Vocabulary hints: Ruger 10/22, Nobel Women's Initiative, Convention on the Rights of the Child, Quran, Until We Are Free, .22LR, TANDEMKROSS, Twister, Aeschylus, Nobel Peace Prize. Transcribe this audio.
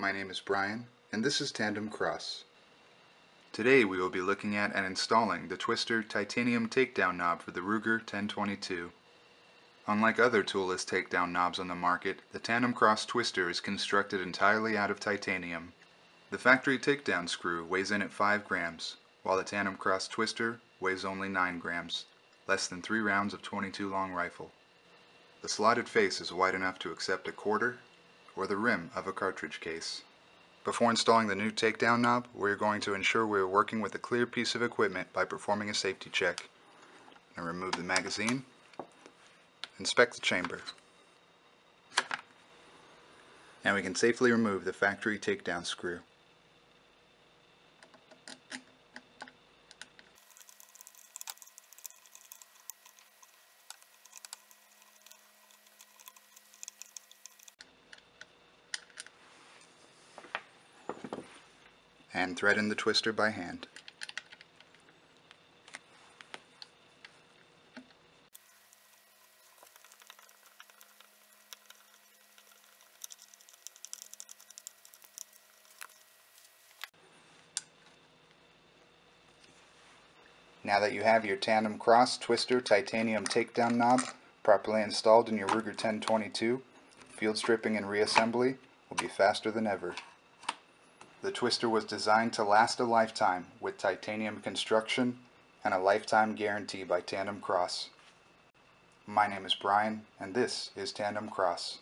My name is Brian, and this is TANDEMKROSS. Today we will be looking at and installing the Twister titanium takedown knob for the Ruger 10/22. Unlike other toolless takedown knobs on the market, the TANDEMKROSS Twister is constructed entirely out of titanium. The factory takedown screw weighs in at 5 grams, while the TANDEMKROSS Twister weighs only 9 grams, less than 3 rounds of .22 long rifle. The slotted face is wide enough to accept a quarter, or the rim of a cartridge case. Before installing the new takedown knob, we are going to ensure we are working with a clear piece of equipment by performing a safety check. Now remove the magazine. Inspect the chamber. Now we can safely remove the factory takedown screw. And thread in the twister by hand. Now that you have your TANDEMKROSS Twister titanium takedown knob properly installed in your Ruger 10/22, field stripping and reassembly will be faster than ever. The Twister was designed to last a lifetime with titanium construction and a lifetime guarantee by TANDEMKROSS. My name is Brian, and this is TANDEMKROSS.